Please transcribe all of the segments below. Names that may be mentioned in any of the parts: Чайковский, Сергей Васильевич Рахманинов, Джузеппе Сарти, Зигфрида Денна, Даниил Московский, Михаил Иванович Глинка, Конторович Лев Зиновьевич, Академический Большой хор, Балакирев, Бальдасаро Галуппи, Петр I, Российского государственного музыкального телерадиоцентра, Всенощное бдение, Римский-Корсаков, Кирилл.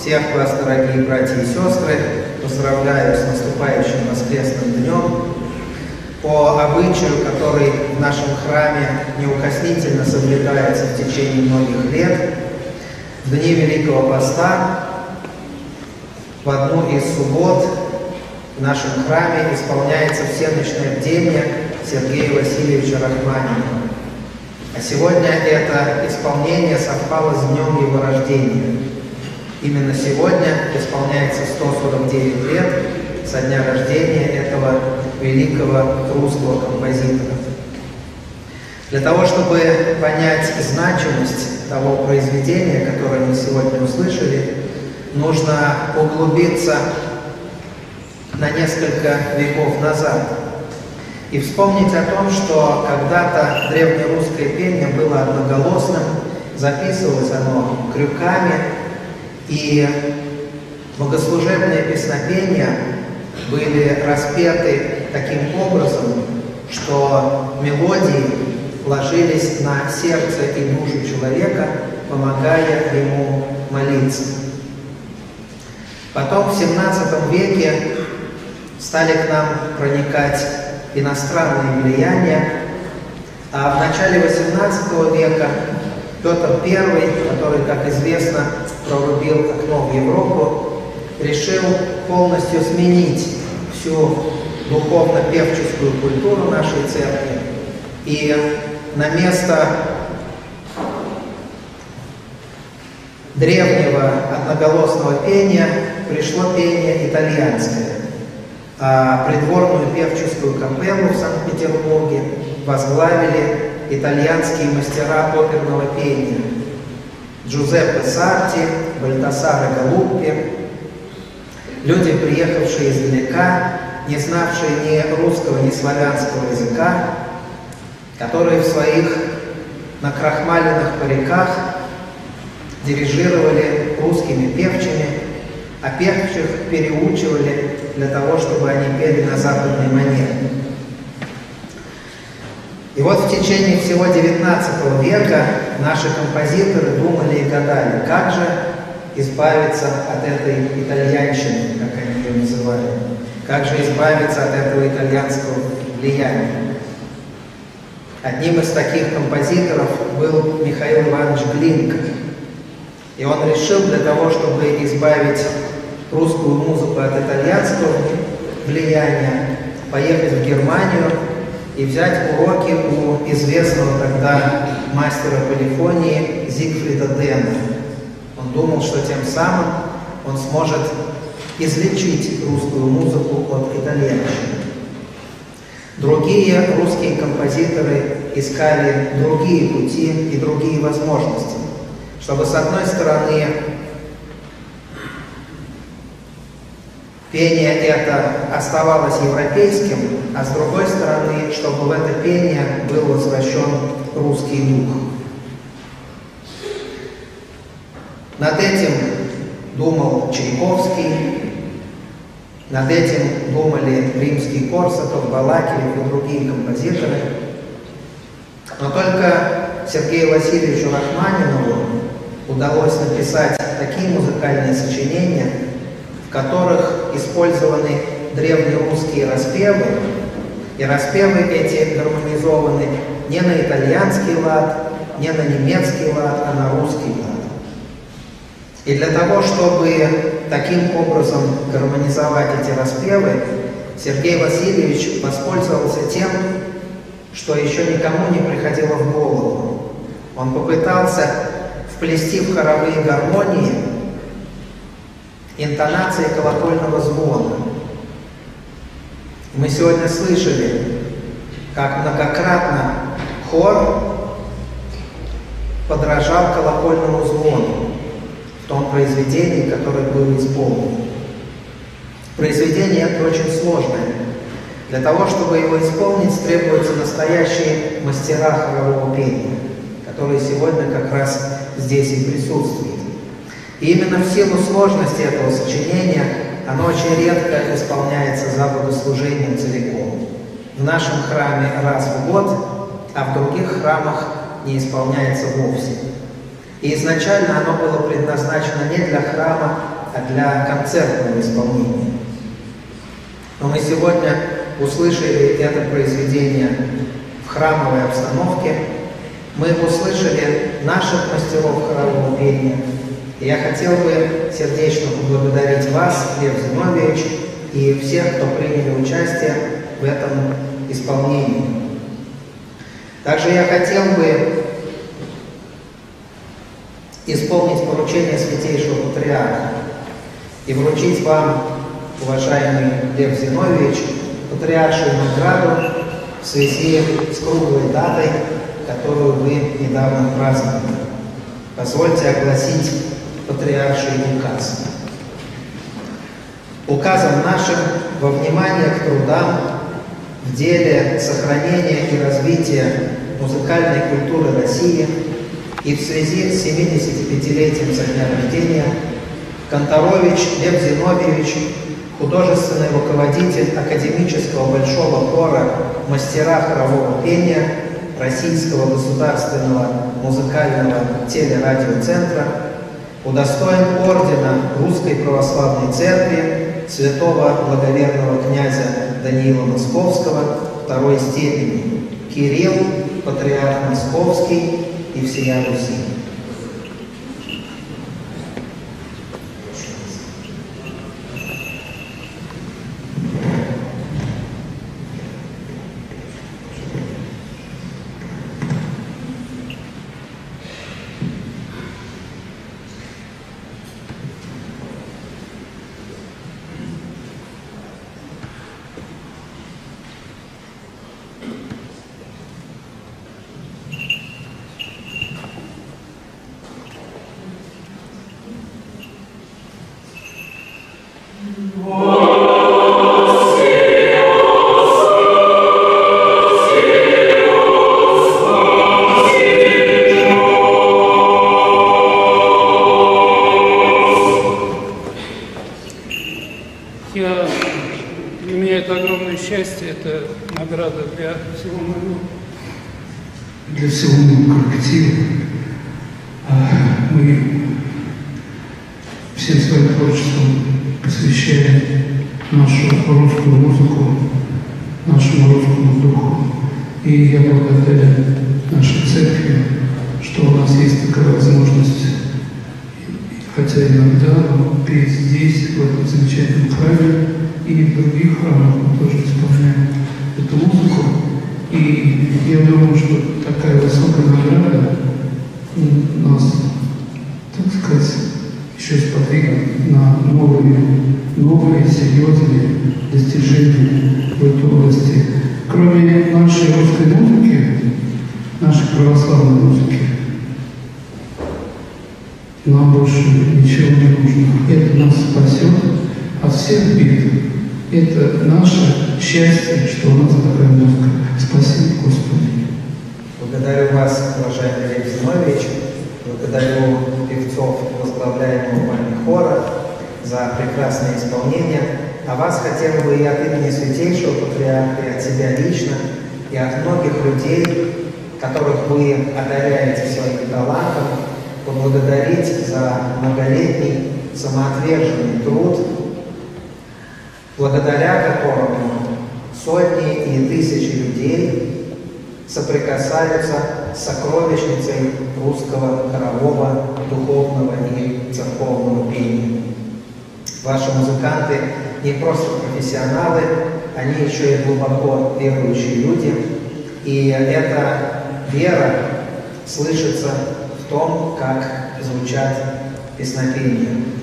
всех вас, дорогие братья и сестры, поздравляю с наступающим воскресным днем. По обычаю, который в нашем храме неукоснительно соблюдается в течение многих лет, в дни Великого Поста, в одну из суббот в нашем храме исполняется всенощное бдение Сергея Васильевича Рахманинова. А сегодня это исполнение совпало с днем его рождения. Именно сегодня исполняется 149 лет со дня рождения этого великого русского композитора. Для того, чтобы понять значимость того произведения, которое мы сегодня услышали, нужно углубиться на несколько веков назад и вспомнить о том, что когда-то древнерусское пение было одноголосным, записывалось оно крюками, и богослужебные песнопения были распеты таким образом, что мелодии ложились на сердце и душу человека, помогая ему молиться. Потом в 17 веке стали к нам проникать иностранные влияния, а в начале 18 века Петр I, который, как известно, прорубил окно в Европу, решил полностью сменить всю духовно-певческую культуру нашей церкви и на место древнего одноголосного пения пришло пение итальянское, а придворную певческую капеллу в Санкт-Петербурге возглавили итальянские мастера оперного пения Джузеппе Сарти, Бальдасаро Галуппи, люди, приехавшие издалека, не знавшие ни русского, ни славянского языка, которые в своих накрахмаленных париках дирижировали русскими певчими, а певчих переучивали для того, чтобы они пели на западной манере. И вот в течение всего XIX века наши композиторы думали и гадали, как же избавиться от этой итальянщины, как они ее называли, как же избавиться от этого итальянского влияния. Одним из таких композиторов был Михаил Иванович Глинка. И он решил для того, чтобы избавить русскую музыку от итальянского влияния, поехать в Германию и взять уроки у известного тогда мастера полифонии Зигфрида Денна. Он думал, что тем самым он сможет излечить русскую музыку от итальянщины. Другие русские композиторы искали другие пути и другие возможности, чтобы, с одной стороны, пение это оставалось европейским, а с другой стороны, чтобы в это пение был возвращен русский дух. Над этим думал Чайковский, над этим думали Римский-Корсаков, Балакирев и другие композиторы. Но только Сергею Васильевичу Рахманинову удалось написать такие музыкальные сочинения, в которых использованы древнерусские распевы, и распевы эти гармонизованы не на итальянский лад, не на немецкий лад, а на русский лад. И для того, чтобы таким образом гармонизовать эти распевы, Сергей Васильевич воспользовался тем, что еще никому не приходило в голову. Он попытался вплести в хоровые гармонии интонации колокольного звона. Мы сегодня слышали, как многократно хор подражал колокольному звону в том произведении, которое было исполнено. Произведение это очень сложное. Для того, чтобы его исполнить, требуются настоящие мастера хорового пения, которые сегодня как раз здесь и присутствуют. И именно в силу сложности этого сочинения оно очень редко исполняется за богослужением целиком. В нашем храме раз в год, а в других храмах не исполняется вовсе. И изначально оно было предназначено не для храма, а для концертного исполнения. Но мы сегодня услышали это произведение в храмовой обстановке, мы услышали наших мастеров хорового пения. И я хотел бы сердечно поблагодарить вас, Лев Зиновьевич, и всех, кто приняли участие в этом исполнении. Также я хотел бы исполнить поручение Святейшего Патриарха и вручить вам, уважаемый Лев Зиновьевич, патриаршую награду в связи с круглой датой, которую вы недавно праздновали. Позвольте огласить патриарший указ. Указом нашим во внимание к трудам в деле сохранения и развития музыкальной культуры России и в связи с 75-летием со дня рождения Конторович Лев Зиновьевич, художественный руководитель Академического Большого хора «Мастера хорового пения» Российского государственного музыкального телерадиоцентра, удостоен ордена Русской Православной Церкви святого благоверного князя Даниила Московского второй степени, Кирилл, патриарх Московский и всея Руси.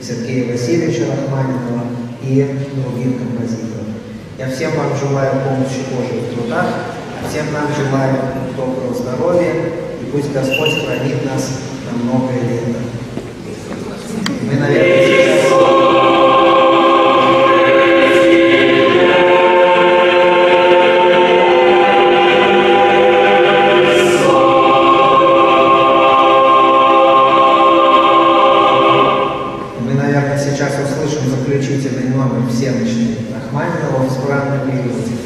Сергея Васильевича Рахманинова и других композиторов. Я всем вам желаю помощи Божьей в трудах, а всем нам желаю доброго здоровья, и пусть Господь хранит нас на многое лето. Мы, наверное, сейчас услышим заключительный номер Всенощного Рахманинова в избранном периоде.